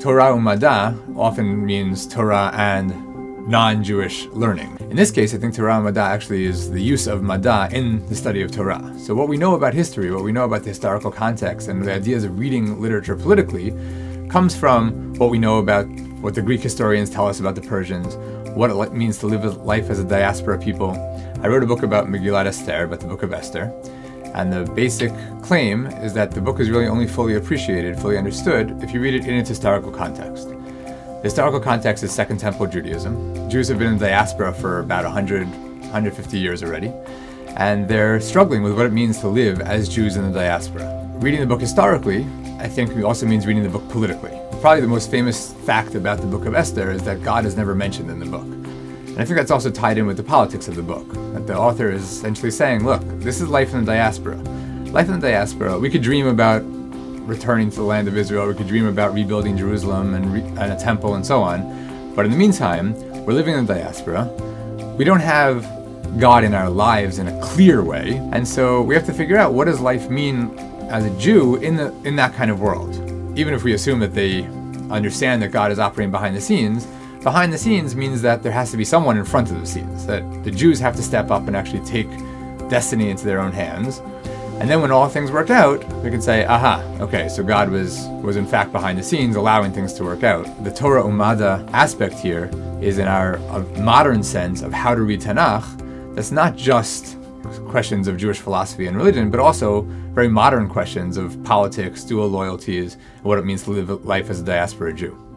Torah uMada often means Torah and non-Jewish learning. In this case, I think Torah uMada actually is the use of Mada in the study of Torah. So what we know about history, what we know about the historical context, and the ideas of reading literature politically, comes from what we know about what the Greek historians tell us about the Persians, what it means to live life as a diaspora people. I wrote a book about Megillat Esther, about the Book of Esther. And the basic claim is that the book is really only fully appreciated, fully understood, if you read it in its historical context. The historical context is Second Temple Judaism. Jews have been in the diaspora for about 150 years already, and they're struggling with what it means to live as Jews in the diaspora. Reading the book historically, I think, also means reading the book politically. Probably the most famous fact about the Book of Esther is that God is never mentioned in the book. And I think that's also tied in with the politics of the book, that the author is essentially saying, look, this is life in the diaspora. Life in the diaspora, we could dream about returning to the land of Israel, we could dream about rebuilding Jerusalem and a temple and so on, but in the meantime, we're living in the diaspora, we don't have God in our lives in a clear way, and so we have to figure out what does life mean as a Jew in that kind of world. Even if we assume that they understand that God is operating behind the scenes, behind the scenes means that there has to be someone in front of the scenes, that the Jews have to step up and actually take destiny into their own hands. And then when all things work out, we can say, aha, okay, so God was in fact behind the scenes allowing things to work out. The Torah uMada aspect here is in our modern sense of how to read Tanakh. That's not just questions of Jewish philosophy and religion, but also very modern questions of politics, dual loyalties, and what it means to live life as a diaspora Jew.